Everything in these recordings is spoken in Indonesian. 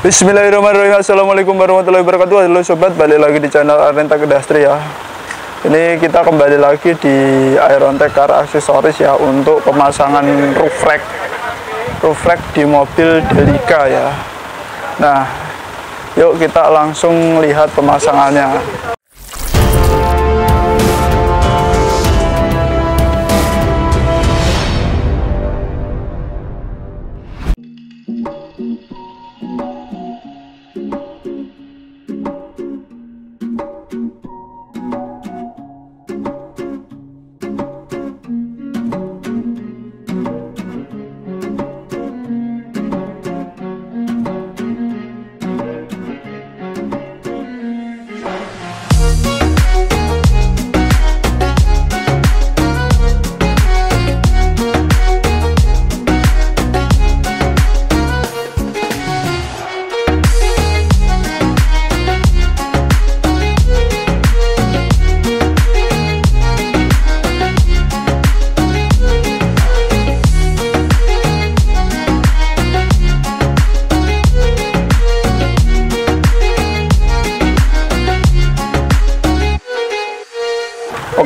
Bismillahirrahmanirrahim. Assalamualaikum warahmatullahi wabarakatuh. Halo sobat, balik lagi di channel Irontech Industri ya. Ini kita kembali lagi di Irontech Car Accessories ya, untuk pemasangan roof rack di mobil Delica ya. Nah, yuk kita langsung lihat pemasangannya.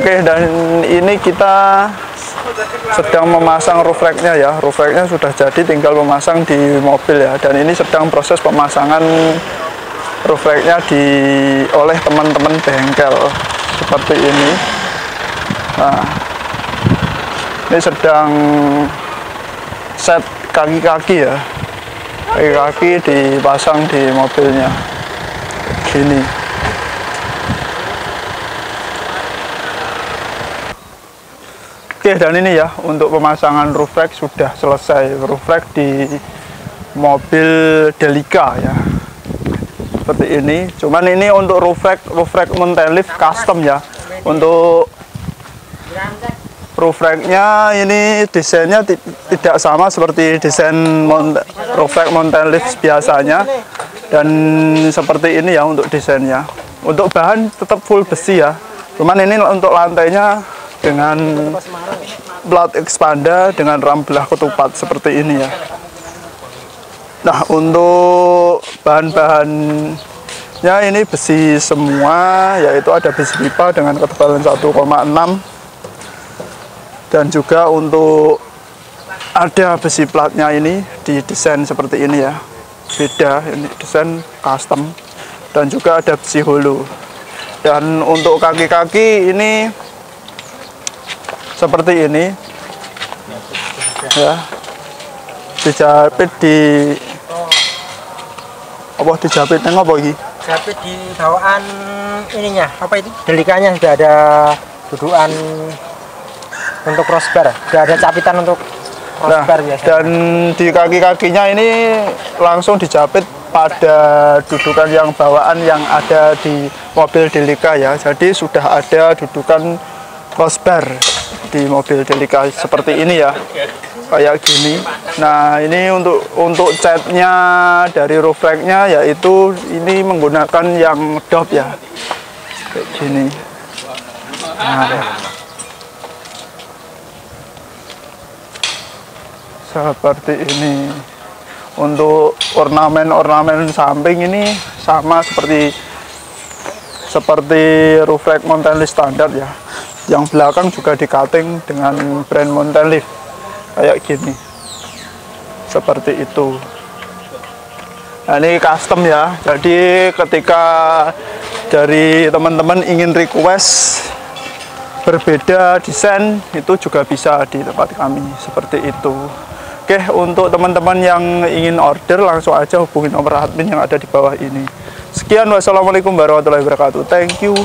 Oke, dan ini kita sedang memasang roofracknya ya. Roofracknya sudah jadi, tinggal memasang di mobil ya. Dan ini sedang proses pemasangan roofracknya oleh teman-teman bengkel seperti ini. Nah, ini sedang set kaki-kaki ya. Kaki-kaki dipasang di mobilnya. Gini. Oke, dan ini ya untuk pemasangan roofrack sudah selesai. Roofrack di mobil Delica ya, seperti ini. Cuman ini untuk roofrack Mountain Leaf custom ya. Untuk roofracknya ini desainnya tidak sama seperti desain roofrack Mountain Leaf biasanya. Dan seperti ini ya untuk desainnya. Untuk bahan tetap full besi ya. Cuman ini untuk lantainya dengan plat expander dengan ram belah ketupat seperti ini ya. Nah, untuk bahan-bahannya ini besi semua, yaitu ada besi pipa dengan ketebalan 1,6, dan juga untuk ada besi platnya ini didesain seperti ini ya. Beda, ini desain custom. Dan juga ada besi hollow. Dan untuk kaki-kaki ini seperti ini ya, dijapit di apa, dijapitnya apa ini? Dijapit di bawaan ininya, apa itu? Delikanya sudah ada dudukan untuk cross bar, sudah ada capitan untuk cross bar biasanya. Dan di kaki-kakinya ini langsung dijapit pada dudukan yang bawaan yang ada di mobil Delica ya. Jadi sudah ada dudukan cross bar di mobil Delica seperti ini ya, kayak gini. Nah, ini untuk catnya dari roofracknya yaitu ini menggunakan yang dop ya, kayak gini. Nah, seperti ini. Untuk ornamen samping ini sama seperti roofrack Mountain Leaf standar ya. Yang belakang juga di cutting dengan brand Mountain Leaf kayak gini, seperti itu. Nah, ini custom ya, jadi ketika dari teman-teman ingin request berbeda desain itu juga bisa di tempat kami, seperti itu. Oke, untuk teman-teman yang ingin order langsung aja hubungi nomor admin yang ada di bawah ini. Sekian, wassalamualaikum warahmatullahi wabarakatuh. Thank you.